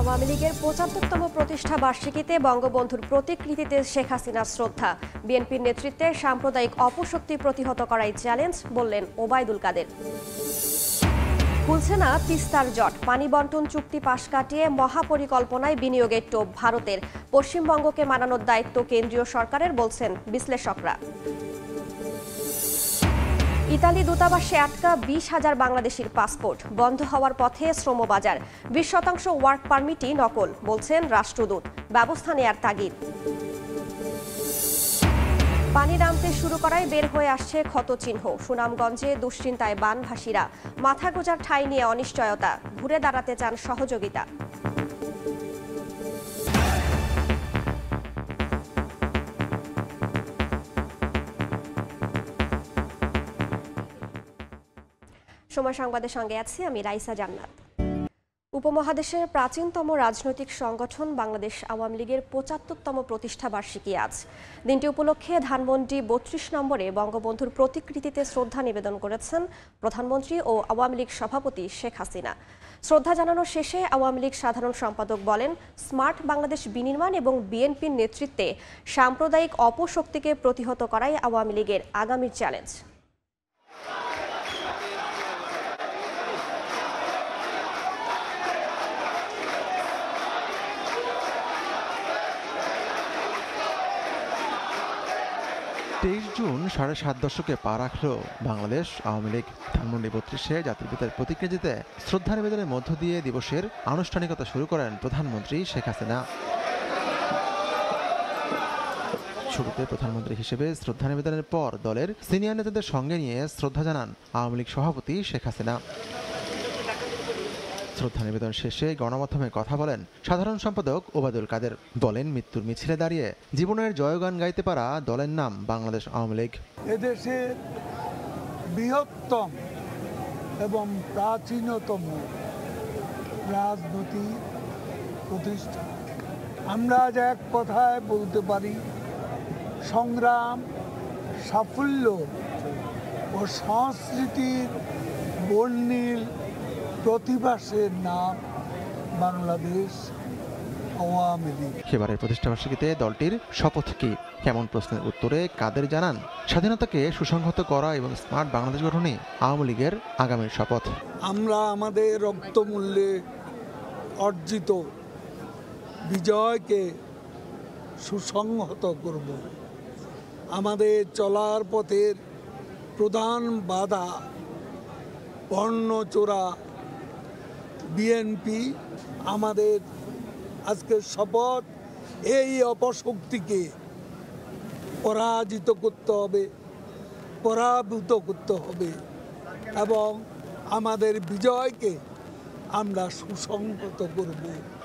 আওয়ামী লীগের ৭৫তম প্রতিষ্ঠা বার্ষিকীতে বঙ্গবন্ধুর প্রতিকৃতিতে শেখ হাসিনার শ্রদ্ধা। বিএনপির নেতৃত্বে সাম্প্রদায়িক অপশক্তি প্রতিহত করাই চ্যালেঞ্জ, বললেন ওবায়দুল কাদের। খুলছে না তিস্তার জট, পানি বন্টন চুক্তি পাশ কাটিয়ে মহাপরিকল্পনায় বিনিয়োগের টোপ ভারতের। পশ্চিমবঙ্গকে মানানোর দায়িত্ব কেন্দ্রীয় সরকারের, বলছেন বিশ্লেষকরা। ইতালি দূতাবাসে আটকা ২০,০০০ বাংলাদেশির পাসপোর্ট, বন্ধ হওয়ার পথে শ্রমবাজার। ২০% ওয়ার্ক পারমিটই নকল, বলছেন রাষ্ট্রদূত। ব্যবস্থা নেয়ার তাগিদ। পানি নামতে শুরু করায় বের হয়ে আসছে ক্ষতচিহ্ন। সুনামগঞ্জে দুশ্চিন্তায় বানভাসীরা, মাথা গোজার ঠাঁই নিয়ে অনিশ্চয়তা, ঘুরে দাঁড়াতে চান সহযোগিতা। সময় সংবাদের সঙ্গে আছি আমি রাইসা জান্নাত। উপমহাদেশের প্রাচীনতম রাজনৈতিক সংগঠন বাংলাদেশ আওয়ামী লীগের ৭৫তম প্রতিষ্ঠা বার্ষিকী আজ। দিনটি উপলক্ষে ধানমন্ডি ৩২ নম্বরে বঙ্গবন্ধুর প্রতিকৃতিতে শ্রদ্ধা নিবেদন করেছেন প্রধানমন্ত্রী ও আওয়ামী লীগ সভাপতি শেখ হাসিনা। শ্রদ্ধা জানানো শেষে আওয়ামী লীগ সাধারণ সম্পাদক বলেন, স্মার্ট বাংলাদেশ বিনির্মাণ এবং বিএনপির নেতৃত্বে সাম্প্রদায়িক অপশক্তিকে প্রতিহত করাই আওয়ামী লীগের আগামীর চ্যালেঞ্জ। জুন ৭.৫ দশকে পা রাখলো বাংলাদেশ আওয়ামী লীগ। ধানমন্ডি ৩২-এ জাতির পিতার প্রতিকৃতিতে শ্রদ্ধা নিবেদনের মধ্য দিয়ে দিবসের আনুষ্ঠানিকতা শুরু করেন প্রধানমন্ত্রী শেখ হাসিনা। শুরুতে প্রধানমন্ত্রী হিসেবে শ্রদ্ধা নিবেদনের পর দলের সিনিয়র নেতাদের সঙ্গে নিয়ে শ্রদ্ধা জানান আওয়ামী লীগ সভাপতি শেখ হাসিনা। শ্রদ্ধা নিবেদন শেষে গণমাধ্যমে কথা বলেন সাধারণ সম্পাদক ওবায়দুল কাদের। বলেন, মৃত্যুর মিছিলে দাঁড়িয়ে জীবনের জয়গান গাইতে পারা দলের নাম বাংলাদেশ আওয়ামী লীগ। এদেশের বৃহত্তম এবং প্রাচীনতম রাজনৈতিক প্রতিষ্ঠান। আমরা আজ এক কথায় বলতে পারি, সংগ্রাম, সাফল্য ও সংস্কৃতির বর্ণিল প্রতিবাসের নাম বাংলাদেশ আওয়ামী লীগ। এবারের প্রতিষ্ঠাবার্ষিকীতে দলটির শপথ কি, কেমন প্রশ্নের উত্তরে কাদের জানান, স্বাধীনতাকে সুসংহত করা এবং স্মার্ট বাংলাদেশ গঠনে আওয়ামী লীগের আগামীর শপথ। আমরা আমাদের রক্তমূল্যে অর্জিত বিজয়কে সুসংহত করব। আমাদের চলার পথের প্রধান বাধা বর্ণচোরা বিএনপি। আমাদের আজকের শপথ, এই অপশক্তিকে পরাজিত করতে হবে, পরাভূত করতে হবে এবং আমাদের বিজয়কে আমরা সুসংহত করব।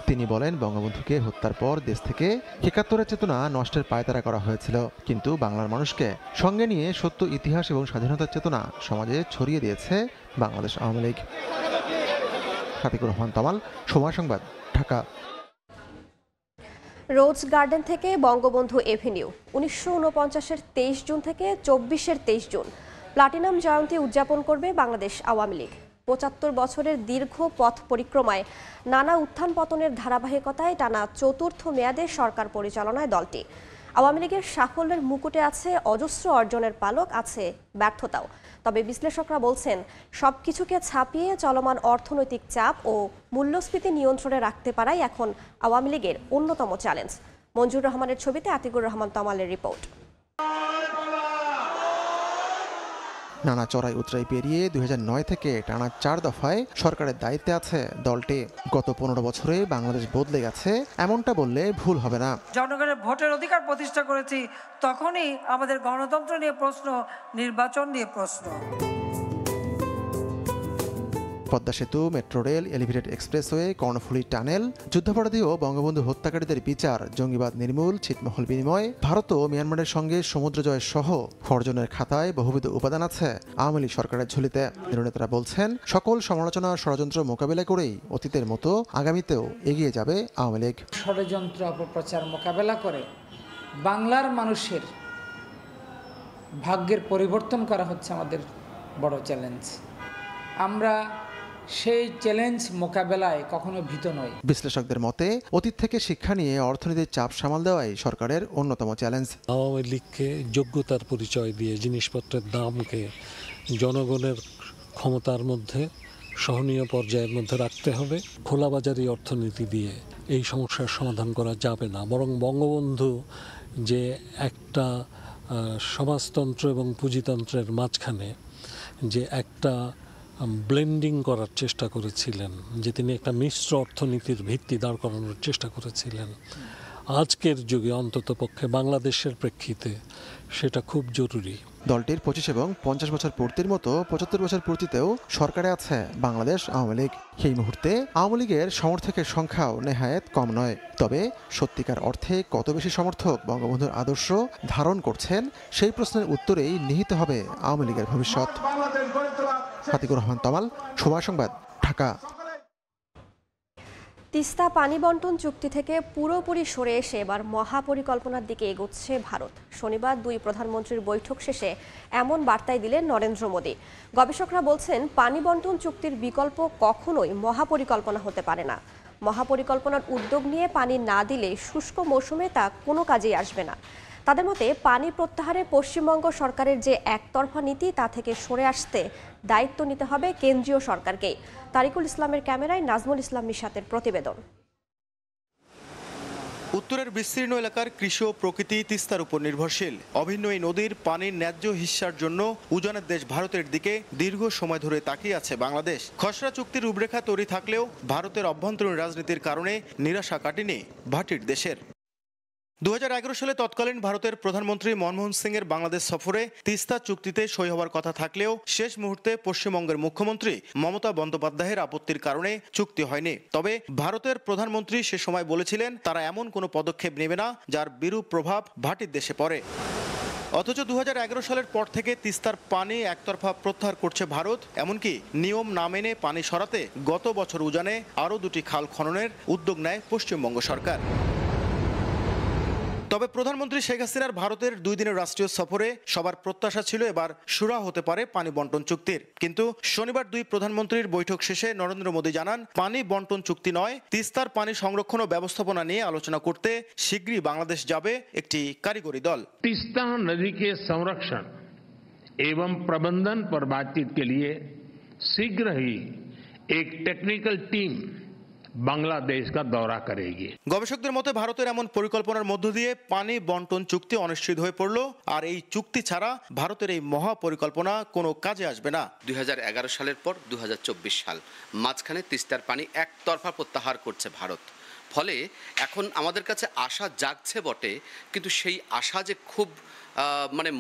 তিনি বলেন, বঙ্গবন্ধুকে হত্যার পর দেশ থেকে ৭১ চেতনা নষ্টের পায়তারা করা হয়েছিল, কিন্তু বাংলার মানুষকে সঙ্গে নিয়ে সত্য, ইতিহাস এবং স্বাধীনতার চেতনা সমাজে ছড়িয়ে দিয়েছে বাংলাদেশ আওয়ামী লীগ। তারিকুল ইসলাম, সময় সংবাদ, ঢাকা। রোজ গার্ডেন থেকে বঙ্গবন্ধু এভিনিউ, ১৯৪৯-এর ২৩ জুন থেকে ২৪-এর ২৩ জুন প্লাটিনাম জয়ন্তী উদযাপন করবে বাংলাদেশ আওয়ামী লীগ। ৭৫ বছরের দীর্ঘ পথ পরিক্রমায় নানা উত্থান পতনের ধারাবাহিকতায় টানা চতুর্থ মেয়াদে সরকার পরিচালনায় দলটি। আওয়ামী লীগের সাফল্যের মুকুটে আছে অজস্র অর্জনের পালক, আছে ব্যর্থতাও। তবে বিশ্লেষকরা বলছেন, সবকিছুকে ছাপিয়ে চলমান অর্থনৈতিক চাপ ও মূল্যস্ফীতি নিয়ন্ত্রণে রাখতে পারাই এখন আওয়ামী লীগের অন্যতম চ্যালেঞ্জ। মঞ্জুর রহমানের ছবিতে তারিকুল ইসলাম তমালের রিপোর্ট। নানা চড়াই উতরাই পেরিয়ে ২০০৯ থেকে টানা ৪ দফায় সরকারের দায়িত্বে আছে দলটি। গত ১৫ বছরে বাংলাদেশ বদলে গেছে এমনটা বললে ভুল হবে না। জনগণের ভোটের অধিকার প্রতিষ্ঠা করেছি, তখনই আমাদের গণতন্ত্র নিয়ে প্রশ্ন, নির্বাচন নিয়ে প্রশ্ন। পদ্মা সেতু, metro rail, elevated expressway, Karnaphuli tunnel, যুদ্ধাপরাধী ও বঙ্গবন্ধু হত্যাকারীদের বিচার, জঙ্গিবাদ নির্মূল, ছিটমহল বিনিময়, ভারত ও মিয়ানমারের সঙ্গে সমুদ্র জয় সহ অর্জনের খাতায় বহুবিধ উপাদান আছে আওয়ামী লীগ সরকারের ঝুলিতে। নেতারা বলছেন, সকল সমালোচনা, ষড়যন্ত্র মোকাবেলা করেই অতীতের মতো আগামীতেও এগিয়ে যাবে আওয়ামী লীগ। ষড়যন্ত্র, অপপ্রচার মোকাবেলা করে বাংলার মানুষের ভাগ্যের পরিবর্তন করা হচ্ছে আমাদের বড় চ্যালেঞ্জ। আমরা সেই চ্যালেঞ্জ মোকাবেলায় কখনো ভীত নয়। বিশ্লেষকদের মতে অতীত থেকে শিক্ষা নিয়ে অর্থনীতির চাপ সামাল দেওয়াই সরকারের অন্যতম চ্যালেঞ্জ। আওয়ামী লীগকে যোগ্যতার পরিচয় দিয়ে জিনিসপত্রের দামকে জনগণের ক্ষমতার মধ্যে সহনীয় পর্যায়ের মধ্যে রাখতে হবে। খোলাবাজারি অর্থনীতি দিয়ে এই সমস্যার সমাধান করা যাবে না, বরং বঙ্গবন্ধু যে একটা সমাজতন্ত্র এবং পুঁজিতন্ত্রের মাঝখানে যে একটা ব্লেন্ডিং করার চেষ্টা করেছিলেন, যে তিনি একটা মিশ্র অর্থনীতির ভিত্তি দাঁড় করানোর চেষ্টা করেছিলেন, আজকের যুগে অন্ততপক্ষে বাংলাদেশের প্রেক্ষিতে সেটা খুব জরুরি। দলটির 25 এবং 50 বছর পূর্তির মতো 75 বছর পূর্তিতেও সরকারে আছে বাংলাদেশ আওয়ামী লীগ। সেই মুহূর্তে আওয়ামী লীগের সমর্থকের সংখ্যাও নেহায়েত কম নয়। তবে সত্যিকার অর্থে কত বেশি সমর্থক বঙ্গবন্ধুর আদর্শ ধারণ করছেন, সেই প্রশ্নের উত্তরেই নিহিত হবে আওয়ামী লীগের ভবিষ্যৎ। তারিকুল রহমান তমাল, সময় সংবাদ, ঢাকা। তিস্তা পানি বন্টন চুক্তি থেকে পুরোপুরি সরে এসে এবার মহাপরিকল্পনার দিকে এগোচ্ছে ভারত। শনিবার দুই প্রধানমন্ত্রীর বৈঠক শেষে এমন বার্তাই দিলেন নরেন্দ্র মোদী। গবেষকরা বলছেন, পানি বন্টন চুক্তির বিকল্প কখনোই মহাপরিকল্পনা হতে পারে না। মহাপরিকল্পনার উদ্যোগ নিয়ে পানি না দিলে শুষ্ক মৌসুমে তা কোনো কাজেই আসবে না। তাদের মতে পানি প্রত্যাহারে পশ্চিমবঙ্গ সরকারের যে একতরফা নীতি, তা থেকে সরে আসতে দায়িত্ব নিতে হবে কেন্দ্রীয় সরকারকেই। তারিকুল ইসলামের ক্যামেরায় নাজমুল ইসলাম মিশাতের প্রতিবেদন। উত্তরের বিস্তীর্ণ এলাকার কৃষি ও প্রকৃতি তিস্তার উপর নির্ভরশীল। অভিন্ন এই নদীর পানির ন্যায্য হিস্যার জন্য উজানের দেশ ভারতের দিকে দীর্ঘ সময় ধরে তাকিয়ে আছে বাংলাদেশ। খসড়া চুক্তির রূপরেখা তৈরি থাকলেও ভারতের অভ্যন্তরীণ রাজনীতির কারণে নিরাশা কাটেনি ভাটির দেশের। 2011 সালে তৎকালীন ভারতের প্রধানমন্ত্রী মনমোহন সিং এর বাংলাদেশ সফরে তিস্তা চুক্তিতে সই হওয়ার কথা থাকলেও শেষ মুহূর্তে পশ্চিমবঙ্গের মুখ্যমন্ত্রী মমতা বন্দ্যোপাধ্যায়ের আপত্তির কারণে চুক্তি হয়নি। তবে ভারতের প্রধানমন্ত্রী সে সময় বলেছিলেন, তারা এমন কোনো পদক্ষেপ নেবে না যার বিরূপ প্রভাব ভাটির দেশে পড়ে। অথচ 2011 সালের পর থেকে তিস্তার পানি একতরফা প্রত্যাহার করছে ভারত। এমনকি নিয়ম না মেনে পানি সরাতে গত বছর উজানে আরও 2টি খাল খননের উদ্যোগ নেয় পশ্চিমবঙ্গ সরকার। তবে প্রধানমন্ত্রী শেখ হাসিনার ভারতের 2 দিনের রাষ্ট্রীয় সফরে সবার প্রত্যাশা ছিল এবার সুরা হতে পারে পানি বন্টন চুক্তির। কিন্তু শনিবার দুই প্রধানমন্ত্রীর বৈঠক শেষে নরেন্দ্র মোদী জানান, পানি বন্টন চুক্তি নয়, তিস্তার পানি সংরক্ষণ ও ব্যবস্থাপনা নিয়ে আলোচনা করতে শীঘ্রই বাংলাদেশ যাবে একটি কারিগরি দল। তিস্তা নদী কে সংরক্ষণ এবং প্রবন্ধন পর बातचीत के लिए शीघ्र ही एक टेक्निकल टीम বাংলাদেশ का दौरा करेगी। গবেষকদের মতে ভারতের এমন পরিকল্পনার মধ্য দিয়ে পানি বন্টন চুক্তি অনিশ্চিত হয়ে পড়ল। আর এই চুক্তি ছাড়া ভারতের এই মহা পরিকল্পনা কোনো কাজে আসবে না। 2011 সালের পর 2024 সাল মাঝখানে তিস্তার পানি একতরফা প্রত্যাহার করছে ভারত। ফলে এখন আমাদের কাছে আশা জাগছে বটে, কিন্তু সেই আশা যে খুব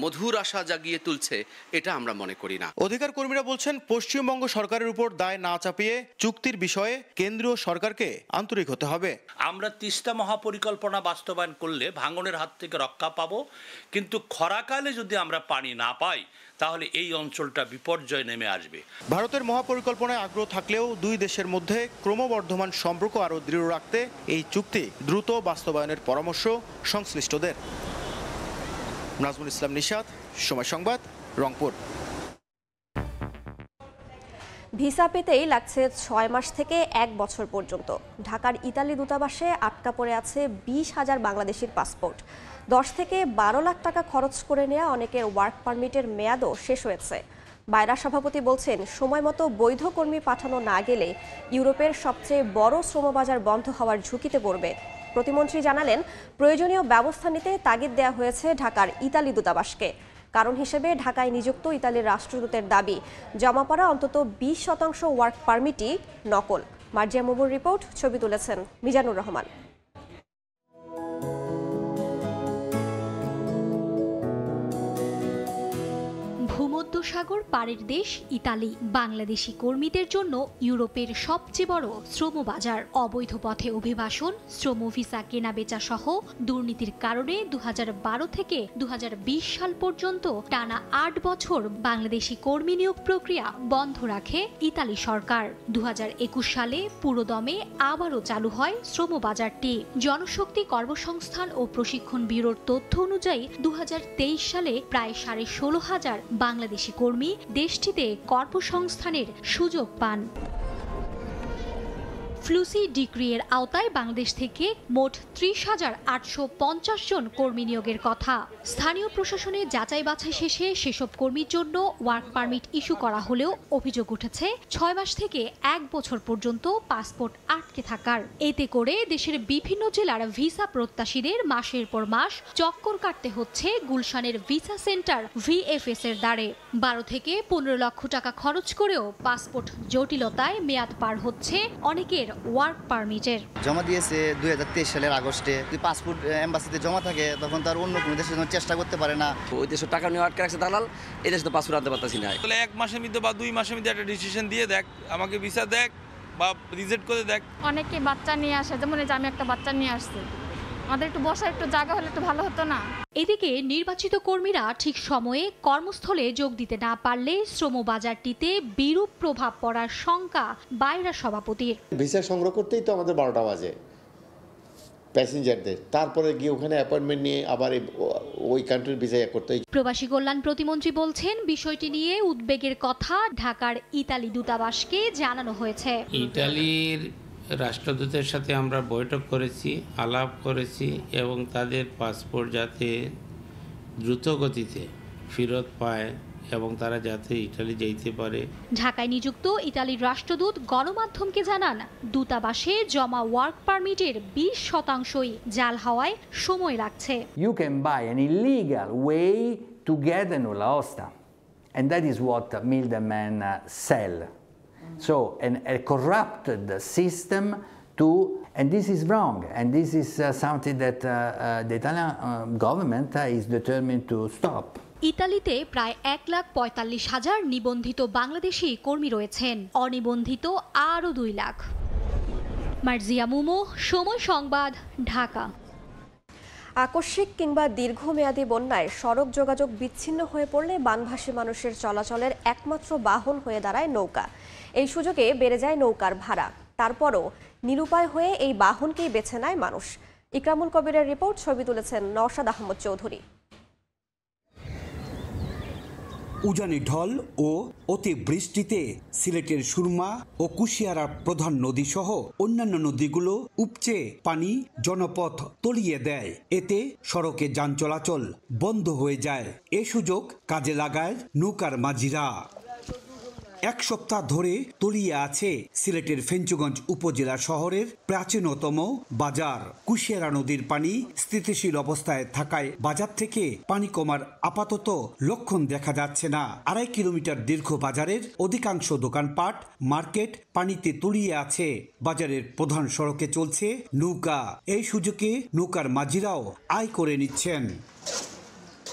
মধুর আশা জাগিয়ে তুলছে, এটা আমরা মনে করি না। অধিকার কর্মীরা বলছেন, পশ্চিমবঙ্গ সরকারের উপর দায় না চাপিয়ে চুক্তির বিষয়ে কেন্দ্রীয় সরকারকে আন্তরিক হতে হবে। আমরা তিস্তা মহাপরিকল্পনা বাস্তবায়ন করলে ভাঙনের হাত থেকে রক্ষা পাবো, কিন্তু খরাকালে যদি আমরা পানি না পাই তাহলে এই অঞ্চলটা বিপর্যয় নেমে আসবে। ভারতের মহাপরিকল্পনায় আগ্রহ থাকলেও দুই দেশের মধ্যে ক্রমবর্ধমান সম্পর্ক আরও দৃঢ় রাখতে এই চুক্তি দ্রুত বাস্তবায়নের পরামর্শ সংশ্লিষ্টদের। নাজমুল ইসলাম নিশাত, সময় সংবাদ, রংপুর। ভিসা পেতেই লাগছে 6 মাস থেকে 1 বছর পর্যন্ত। ঢাকার ইতালি দূতাবাসে আটকা পড়ে আছে 20,000 বাংলাদেশির পাসপোর্ট। 10 থেকে 12 লাখ টাকা খরচ করে নেওয়া অনেকের ওয়ার্ক পারমিটের মেয়াদও শেষ হয়েছে। বায়রা সভাপতি বলছেন, সময় মতো বৈধ কর্মী পাঠানো না গেলে ইউরোপের সবচেয়ে বড় শ্রমবাজার বন্ধ হওয়ার ঝুঁকিতে পড়বে। প্রতিমন্ত্রী জানালেন, প্রয়োজনীয় ব্যবস্থা নিতে তাগিদ দেওয়া হয়েছে ঢাকার ইতালি দূতাবাসকে। কারণ হিসেবে ঢাকায় নিযুক্ত ইতালির রাষ্ট্রদূতের দাবি, জমা পড়া অন্তত 20% ওয়ার্ক পারমিটই নকল। মার্জিয়া মুবুর রিপোর্ট, ছবি তুলেছেন মিজানুর রহমান। ভূমধ্যসাগর পাড়ের দেশ ইতালি বাংলাদেশি কর্মীদের জন্য ইউরোপের সবচেয়ে বড় শ্রমবাজার। অবৈধ পথে অভিবাসন, শ্রম ভিসা কেনাবেচা সহ দুর্নীতির কারণে 2012 থেকে 2020 সাল পর্যন্ত টানা 8 বছর বাংলাদেশি কর্মী নিয়োগ প্রক্রিয়া বন্ধ রাখে ইতালি সরকার। 2021 সালে পুরোদমে আবারও চালু হয় শ্রমবাজারটি। জনশক্তি কর্মসংস্থান ও প্রশিক্ষণ ব্যুরোর তথ্য অনুযায়ী 2023 সালে প্রায় 16,500 বাংলাদেশি কর্মী দেশটিতে কর্মসংস্থানের সুযোগ পান। ফ্লুসি ডিক্রি এর আওতায় বাংলাদেশ থেকে মোট ৩০,৮৫০ জন কর্মী নিয়োগের কথা। স্থানীয় প্রশাসনে যাচাই বাছাই শেষে সেসব কর্মীর জন্য ওয়ার্ক পারমিট ইস্যু করা হলেও অভিযোগ উঠেছে ৬ মাস থেকে ১ বছর পর্যন্ত পাসপোর্ট আটকে থাকার। এতে করে দেশের বিভিন্ন জেলার ভিসা প্রত্যাশীদের মাসের পর মাস চক্কর কাটতে হচ্ছে গুলশানের ভিসা সেন্টার ভিএফএস এর দ্বারে। ১২ থেকে ১৫ লক্ষ টাকা খরচ করেও পাসপোর্ট জটিলতায় মেয়াদ পার হচ্ছে অনেকের ওয়ার্ক পারমিটের। জমা দিয়েছে ২০২৩ সালের আগস্টে, পাসপোর্ট এম্বাসিতে জমা থাকে, তখন তার অন্য কোনো দেশের জন্য চেষ্টা করতে পারে না। ওই দেশে টাকা নিয়ে আটকে রাখছে দালাল, এই দেশে তো পাসপোর্ট আনতে পারতেছি না। তাহলে 1 মাসের মধ্যে বা 2 মাসের মধ্যে একটা ডিসিশন দিয়ে দেখ, আমাকে ভিসা দেখ বা রিজেক্ট করে দেখ। অনেকে বাচ্চা নিয়ে আসে, যেমন আমি একটা বাচ্চা নিয়ে আসছি, আমাদের একটু বসার একটু জায়গা হলে একটু ভালো হতো না। এদিকে নির্বাচিত কর্মীরা ঠিক সময়ে কর্মস্থলে যোগ দিতে না পারলে শ্রম বাজারটিতে বিরূপ প্রভাব পড়ার শঙ্কা বাইরা সভাপতির। ভিসা সংগ্রহ করতেই তো আমাদের ১২টা বাজে প্যাসেঞ্জারদের, তারপরে গিয়ে ওখানে অ্যাপয়েন্টমেন্ট নিয়ে আবার ওই কান্ট্রির ভিসা করতে। প্রবাসী কল্যাণ প্রতিমন্ত্রী বলছেন বিষয়টি নিয়ে উদ্বেগের কথা ঢাকার ইতালি দূতাবাসকে জানানো হয়েছে। ইতালির রাষ্ট্রদূতের সাথে আমরা বৈঠক করেছি, আলাপ করেছি এবং তাদের পাসপোর্ট যাতে দ্রুত গতিতে ফেরত পায় এবং তারা যাতে ইতালি যেতে পারে। ঢাকায় নিযুক্ত ইতালির রাষ্ট্রদূত গণমাধ্যমকে জানান, দূতাবাসে জমা ওয়ার্ক পারমিটের ২০%ই জাল হওয়ায় সময় লাগছে। You can buy an illegal way to get a nulla osta, and that is what middlemen sell. So, a corrupted system to, and this is wrong, and this is something that the Italian government is determined to stop. ইতালিতে প্রায় ১,৪৫,০০০ নিবন্ধিত বাংলাদেশি কর্মী রয়েছেন, অনিবন্ধিত আরও ২ লাখ। মার্জিয়া মুবুর, সময় সংবাদ, ঢাকা। আকস্মিক কিংবা দীর্ঘমেয়াদী বন্যায় সড়ক যোগাযোগ বিচ্ছিন্ন হয়ে পড়লে বানভাসী মানুষের চলাচলের একমাত্র বাহন হয়ে দাঁড়ায় নৌকা। এই সুযোগে বেড়ে যায় নৌকার ভাড়া, তারপরও নিরুপায় হয়ে এই বাহনকেই বেছে নেয় মানুষ। ইকরামুল কবিরের রিপোর্ট, ছবি তুলেছেন নওশাদ আহমদ চৌধুরী। উজানি ঢল ও অতিবৃষ্টিতে সিলেটের সুরমা ও কুশিয়ারার প্রধান নদী সহ অন্যান্য নদীগুলো উপচে পানি জনপথ তলিয়ে দেয়। এতে সড়কে যান চলাচল বন্ধ হয়ে যায়। এ সুযোগ কাজে লাগায় নৌকার মাঝিরা। ১ সপ্তাহ ধরে তলিয়ে আছে সিলেটের ফেঞ্চুগঞ্জ উপজেলা শহরের প্রাচীনতম বাজার। কুশিয়ারা নদীর পানি স্থিতিশীল অবস্থায় থাকায় বাজার থেকে পানি কমার আপাতত লক্ষণ দেখা যাচ্ছে না। ২.৫ কিলোমিটার দীর্ঘ বাজারের অধিকাংশ দোকানপাট, মার্কেট পানিতে তলিয়ে আছে। বাজারের প্রধান সড়কে চলছে নৌকা। এই সুযোগে নৌকার মাঝিরাও আয় করে নিচ্ছেন।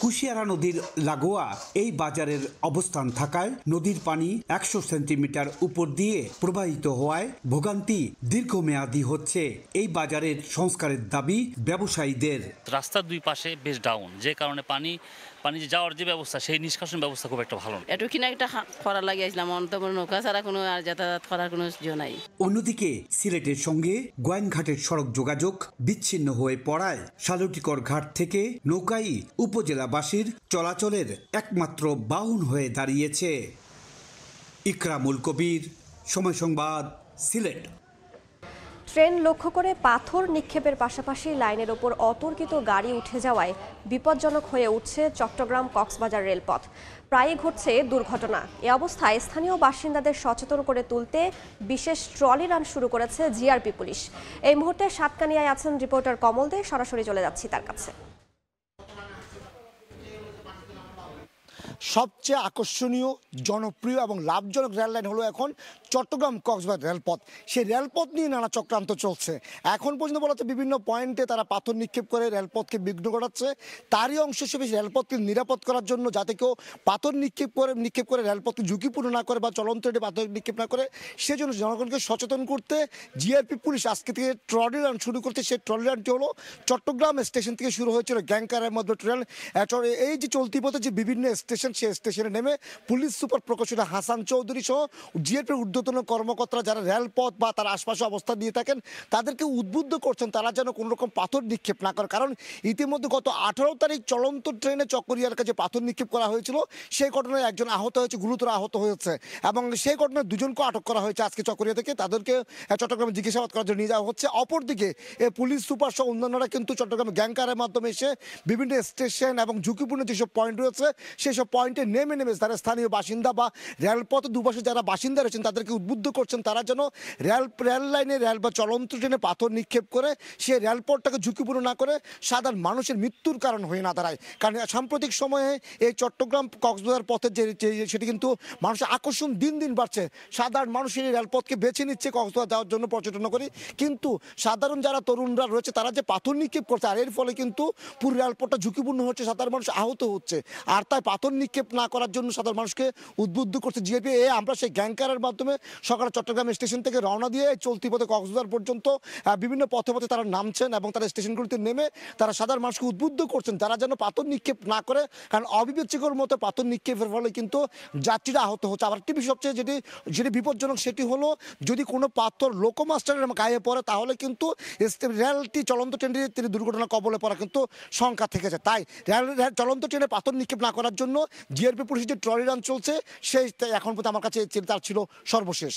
কুশিয়ারা নদীর লাগোয়া এই বাজারের অবস্থান থাকায় নদীর পানি ১০০ সেন্টিমিটার উপর দিয়ে প্রবাহিত হওয়ায় ভোগান্তি দীর্ঘমেয়াদী হচ্ছে। এই বাজারের সংস্কারের দাবি ব্যবসায়ীদের। রাস্তার দুই পাশে বেশ ডাউন, যে কারণে পানি যাওয়ার যে ব্যবস্থা, সেই নিষ্কাশন ব্যবস্থা খুব একটা ভালো না। এটু কিনা একটা খরা লাগিয়েছিলাম, নৌকা ছাড়া কোনো আর যাতায়াত করার কোনো সুযোগ নাই। অন্যদিকে সিলেটের সঙ্গে গোয়াইনঘাটের সড়ক যোগাযোগ বিচ্ছিন্ন হয়ে পড়ায় শালুটিকর ঘাট থেকে নৌকাই উপজেলাবাসীর চলাচলের একমাত্র বাহন হয়ে দাঁড়িয়েছে। ইকরামুল কবির, সময় সংবাদ, সিলেট। ট্রেন লক্ষ্য করে পাথর নিক্ষেপের পাশাপাশি লাইনের ওপর অতর্কিত গাড়ি উঠে যাওয়ায় বিপজ্জনক হয়ে উঠছে চট্টগ্রাম কক্সবাজার রেলপথ। প্রায়ই ঘটছে দুর্ঘটনা। এ অবস্থায় স্থানীয় বাসিন্দাদের সচেতন করে তুলতে বিশেষ ট্রলি রান শুরু করেছে জিআরপি পুলিশ। এই মুহূর্তে সাতকানিয়ায় আছেন রিপোর্টার কমল দেব, সরাসরি চলে যাচ্ছি তার কাছে। সবচেয়ে আকর্ষণীয়, জনপ্রিয় এবং লাভজনক রেল লাইন হলো এখন চট্টগ্রাম কক্সবাজার রেলপথ। সেই রেলপথ নিয়ে নানা চক্রান্ত চলছে। এখন পর্যন্ত বলতে বিভিন্ন পয়েন্টে তারা পাথর নিক্ষেপ করে রেলপথকে বিঘ্ন ঘটাচ্ছে। তারই অংশ হিসেবে রেলপথকে নিরাপদ করার জন্য, যাতে কেউ পাথর নিক্ষেপ করে রেলপথকে ঝুঁকিপূর্ণ না করে বা চলন্ত রেটে পাথর নিক্ষেপ না করে, সেজন্য জনগণকে সচেতন করতে জিআরপি পুলিশ আজকে থেকে ট্রলি রান শুরু করছে। সেই ট্রলি রানটি হলো চট্টগ্রাম স্টেশন থেকে শুরু হয়েছিল গ্যাংকারের মধ্যে ট্রেন। এই যে চলতি পথে যে বিভিন্ন স্টেশন, সেই স্টেশনে নেমে পুলিশ সুপার প্রকৌশলী হাসান চৌধুরী সহ জিআরপির ঊর্ধ্ব ঊর্ধ্বতন কর্মকর্তারা যারা রেলপথ বা তার আশপাশে অবস্থান নিয়ে থাকেন তাদেরকে উদ্বুদ্ধ করছেন তারা যেন কোনোরকম পাথর নিক্ষেপ না করে। কারণ ইতিমধ্যে গত 18 তারিখ চলন্ত ট্রেনে চকরিয়ার কাছে পাথর নিক্ষেপ করা হয়েছিল, সেই ঘটনায় একজন আহত হয়েছে, গুরুতর আহত হয়েছে, এবং সেই ঘটনায় দুজনকে আটক করা হয়েছে আজকে চকরিয়া থেকে। তাদেরকে চট্টগ্রামে জিজ্ঞাসাবাদ করার জন্য নিয়ে যাওয়া হচ্ছে। অপরদিকে পুলিশ সুপার সহ অন্যান্যরা কিন্তু চট্টগ্রামে গ্যাংকারের মাধ্যমে এসে বিভিন্ন স্টেশন এবং ঝুঁকিপূর্ণ যেসব পয়েন্ট রয়েছে সেসব পয়েন্টে নেমে নেমে তারা স্থানীয় বাসিন্দা বা রেলপথে দুপাশে যারা বাসিন্দা রয়েছেন তাদেরকে উদ্বুদ্ধ করছেন তারা যেন রেল লাইনে রেল বা চলন্ত ট্রেনে পাথর নিক্ষেপ করে সেই রেলপথটাকে ঝুঁকিপূর্ণ না করে সাধারণ মানুষের মৃত্যুর কারণ হয়ে না দাঁড়ায়। কারণ সাম্প্রতিক সময়ে এই চট্টগ্রাম কক্সবাজার পথের সেটি কিন্তু মানুষের আকর্ষণ দিন দিন বাড়ছে। সাধারণ মানুষের এই রেলপথকে বেছে নিচ্ছে কক্সবাজার যাওয়ার জন্য পর্যটন করে, কিন্তু সাধারণ যারা তরুণরা রয়েছে তারা যে পাথর নিক্ষেপ করছে আর এর ফলে কিন্তু পুরো রেলপথটা ঝুঁকিপূর্ণ হচ্ছে, সাধারণ মানুষ আহত হচ্ছে। আর তাই পাথর নিক্ষেপ না করার জন্য সাধারণ মানুষকে উদ্বুদ্ধ করছে জিএপি। আমরা সেই গ্যাংকারের মাধ্যমে সকালে চট্টগ্রাম স্টেশন থেকে রওনা দিয়ে চলতি পথে কক্সবাজার পর্যন্ত বিভিন্ন পথে পথে তারা নামছেন এবং তারা স্টেশনগুলিতে নেমে তারা সাধারণ মানুষকে উদ্বুদ্ধ করছেন তারা যেন পাথর নিক্ষেপ না করে, কারণ অবিবেচকের মতো পাথর নিক্ষেপের ফলে কিন্তু যাত্রীরা আহত হচ্ছে। আবার একটি বিষয় সবচেয়ে যেটি বিপজ্জনক সেটি হলো যদি কোনো পাথর লোকোমাস্টারের গায়ে পড়ে তাহলে কিন্তু রেলটি চলন্ত ট্রেনটি দুর্ঘটনা কবলে পড়া কিন্তু সংখ্যা থেকে যায়। তাই চলন্ত ট্রেনে পাথর নিক্ষেপ না করার জন্য জিআরপি পুলিশের যে ট্রলি রান চলছে সেই এখন পর্যন্ত আমার কাছে তার ছিল সর্বশেষ।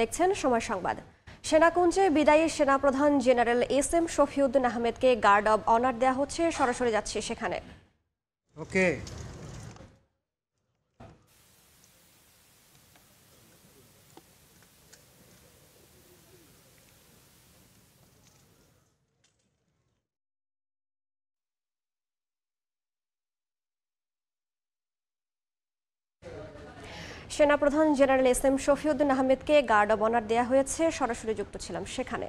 দেখছেন সময় সংবাদ। সেনাকুঞ্জে বিদায়ী সেনাপ্রধান জেনারেল এস এম শফিউদ্দিন আহমেদকে গার্ড অব অনার দেয়া হচ্ছে, সরাসরি যাচ্ছে সেখানে। ওকে, সেনাপ্রধান জেনারেল এস এম শফিউদ্দিন আহমেদকে গার্ড অব অনার দেওয়া হয়েছে, সরাসরি যুক্ত ছিলাম সেখানে।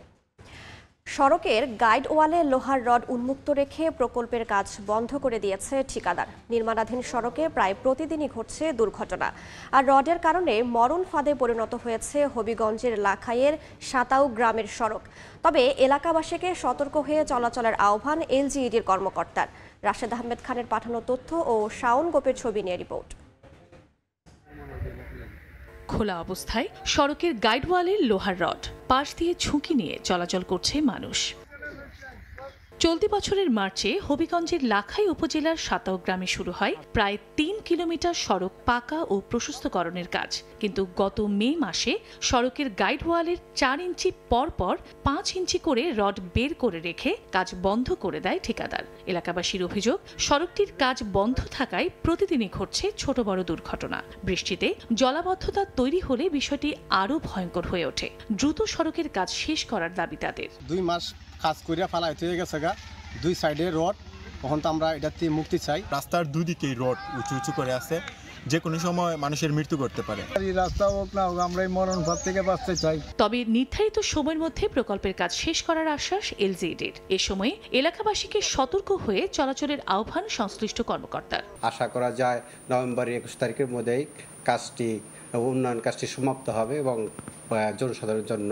সড়কের গাইড ওয়ালে লোহার রড উন্মুক্ত রেখে প্রকল্পের কাজ বন্ধ করে দিয়েছে ঠিকাদার। নির্মাণাধীন সড়কে প্রায় প্রতিদিনই ঘটছে দুর্ঘটনা, আর রডের কারণে মরণ ফাঁদে পরিণত হয়েছে হবিগঞ্জের লাখাইয়ের সাতাউ গ্রামের সড়ক। তবে এলাকাবাসীকে সতর্ক হয়ে চলাচলের আহ্বান এলজিইডির কর্মকর্তার। রাশেদ আহমেদ খানের পাঠানো তথ্য ও শাওন গোপের ছবি নিয়ে রিপোর্ট। খোলা অবস্থায় সড়কের গাইডওয়ালের লোহার রড পাশ দিয়ে ঝুঁকি নিয়ে চলাচল করছে মানুষ। চলতি বছরের মার্চে হবিগঞ্জের লাখাই উপজেলার সাতাও গ্রামে শুরু হয় প্রায় 3 কিলোমিটার সড়ক পাকা ও প্রশস্তকরণের কাজ। কিন্তু গত মে মাসে সড়কের গাইডওয়ালের 4 ইঞ্চি পরপর 5 ইঞ্চি করে রড বের করে রেখে কাজ বন্ধ করে দেয় ঠিকাদার। এলাকাবাসীর অভিযোগ, সড়কটির কাজ বন্ধ থাকায় প্রতিদিনই ঘটছে ছোট বড় দুর্ঘটনা। বৃষ্টিতে জলাবদ্ধতা তৈরি হলে বিষয়টি আরও ভয়ঙ্কর হয়ে ওঠে। দ্রুত সড়কের কাজ শেষ করার দাবি তাদের। 2 মাস কাজ করিয়া ফেলা হয়ে গেছে গা, 2 সাইডে রড। তখন তো আমরা এটার থেকে মুক্তি চাই। রাস্তার দুদিকেই রড উঁচু উঁচু করে আছে, যে কোনো সময় মানুষের মৃত্যু করতে পারে। রাস্তা হোক না হোক আমরা এই মরণ ফাঁদ থেকে বাঁচতে চাই। তবে নির্ধারিত সময়ের মধ্যে প্রকল্পের কাজ শেষ করার আশ্বাস এলজিইডির। এই সময়ে এলাকাবাসীকে সতর্ক হয়ে চলাচলের আহ্বান সংশ্লিষ্ট কর্মকর্তার। আশা করা যায় নভেম্বরের 21 তারিখের মধ্যেই কাজটি উন্নয়ন কাজটি সমাপ্ত হবে এবং জনসাধারণের জন্য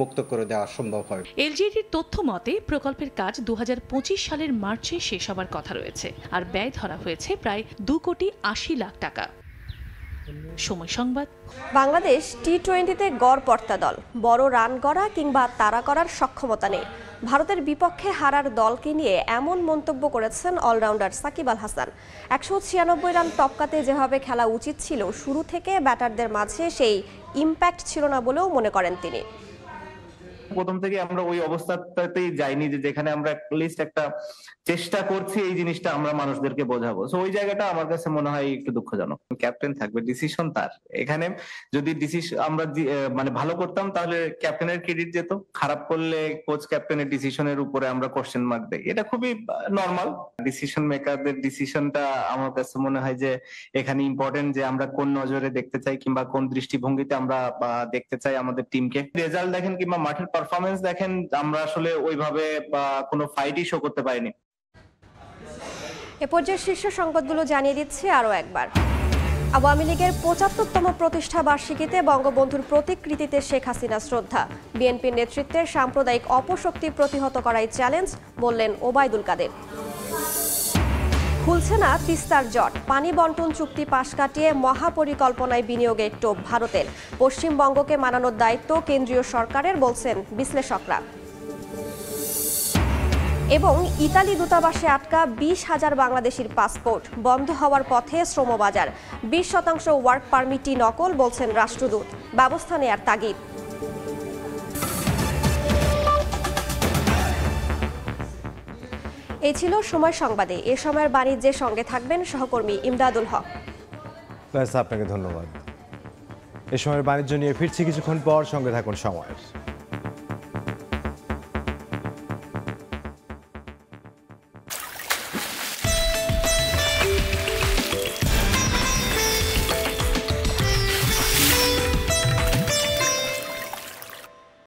মুক্ত করে দেওয়া সম্ভব হয়। এলজিইডির তথ্য মতে প্রকল্পের কাজ 2025 সালের মার্চে শেষ হবার কথা রয়েছে, আর ব্যয় ধরা হয়েছে প্রায় 2,80,00,000 টাকা। সময় সংবাদ। বাংলাদেশ টি-20তে গড়পড়তা দল, বড় রান করা কিংবা তাড়া করার সক্ষমতা নেই। ভারতের বিপক্ষে হারার দলকে নিয়ে এমন মন্তব্য করেছেন অলরাউন্ডার সাকিব আল হাসান। 196 রান টপকাতে যেভাবে খেলা উচিত ছিল, শুরু থেকে ব্যাটারদের মাঝে সেই ইম্প্যাক্ট ছিল না বলেও মনে করেন তিনি। প্রথম থেকে আমরা ওই অবস্থাটাতেই যাইনি যে যেখানে আমরা লিস্ট একটা চেষ্টা করছি এই জিনিসটা আমরা মানুষদেরকে বোঝাবো। সো ওই জায়গাটা আমার কাছে মনে হয় একটু দুঃখজনক। ক্যাপ্টেন থাকবে, ডিসিশন তার। এখানে যদি ডিসিশন আমরা মানে ভালো করতাম তাহলে ক্যাপ্টেনের ক্রেডিট যেত, খারাপ করলে কোচ ক্যাপ্টেনের ডিসিশনের উপরে আমরা কোশ্চেন মার্ক দেই। এটা খুবই নর্মাল। ডিসিশন মেকারদের ডিসিশনটা আমার কাছে মনে হয় যে এখানে ইম্পর্টেন্ট, যে আমরা কোন নজরে দেখতে চাই কিংবা কোন দৃষ্টিভঙ্গিতে আমরা দেখতে চাই আমাদের টিমকে। রেজাল্ট দেখেন কিংবা মাঠের পারফরম্যান্স দেখেন, আমরা আসলে ওইভাবে কোনো ফাইটই শো করতে পারিনি। এ পর্যায়ে শীর্ষ সংবাদগুলো জানিয়ে দিচ্ছি আরও একবার। আওয়ামী লীগের 75তম প্রতিষ্ঠা বার্ষিকীতে বঙ্গবন্ধুর প্রতিকৃতিতে শেখ হাসিনা শ্রদ্ধা। বিএনপির নেতৃত্বে সাম্প্রদায়িক অপশক্তি প্রতিহত করাই চ্যালেঞ্জ, বললেন ওবায়দুল কাদের। খুলছে না তিস্তার জট, পানি বন্টন চুক্তি পাশ কাটিয়ে মহাপরিকল্পনায় বিনিয়োগের টোপ ভারতের, পশ্চিমবঙ্গকে মানানোর দায়িত্ব কেন্দ্রীয় সরকারের বলছেন বিশ্লেষকরা। এবং ইতালি দূতাবাসে আটকা 20,000 বাংলাদেশির পাসপোর্ট, বন্ধ হওয়ার পথে শ্রমবাজার, 20% ওয়ার্ক পারমিটই নকল বলছেন রাষ্ট্রদূত, ব্যবস্থা নেয়ার তাগিদ। এই ছিল সময় সংবাদে। এ সময়ের বাণিজ্যের সঙ্গে থাকবেন সহকর্মী ইমদাদুল হক। আপনাকে ধন্যবাদ। এ সময়ের বাণিজ্য নিয়ে ফিরছি কিছুক্ষণ পর, সঙ্গে থাকুন সময়ের।